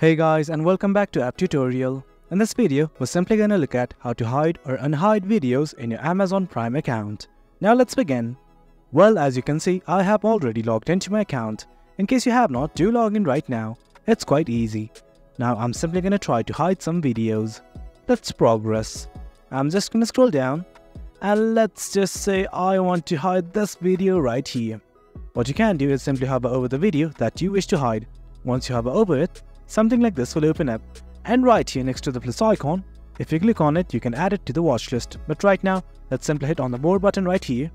Hey guys, and welcome back to App Tutorial. In this video, we're simply gonna look at how to hide or unhide videos in your Amazon Prime account. Now let's begin. Well, as you can see, I have already logged into my account. In case you have not, do log in right now. It's quite easy. Now I'm simply gonna try to hide some videos. Let's progress. I'm just gonna scroll down and let's just say I want to hide this video right here. What you can do is simply hover over the video that you wish to hide. Once you hover over it, something like this will open up, and right here next to the plus icon, if you click on it, you can add it to the watch list. But right now, let's simply hit on the more button right here,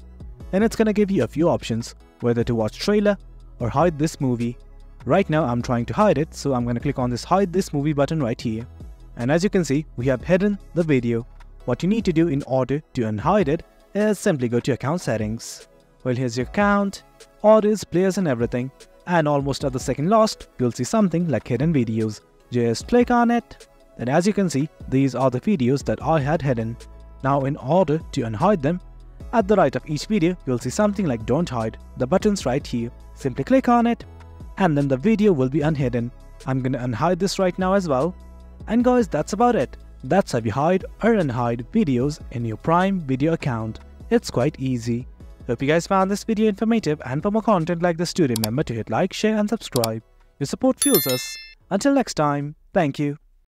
and it's gonna give you a few options, whether to watch trailer or hide this movie. Right now, I'm trying to hide it, so I'm gonna click on this hide this movie button right here. And as you can see, we have hidden the video. What you need to do in order to unhide it is simply go to account settings. Well, here's your account, orders, players and everything. And almost at the second last, you'll see something like hidden videos. Just click on it, and as you can see, these are the videos that I had hidden. Now in order to unhide them, at the right of each video, you'll see something like don't hide, the buttons right here. Simply click on it, and then the video will be unhidden. I'm gonna unhide this right now as well. And guys, that's about it. That's how you hide or unhide videos in your Prime Video account. It's quite easy. Hope you guys found this video informative, and for more content like this too, remember to hit like, share and subscribe. Your support fuels us. Until next time, thank you.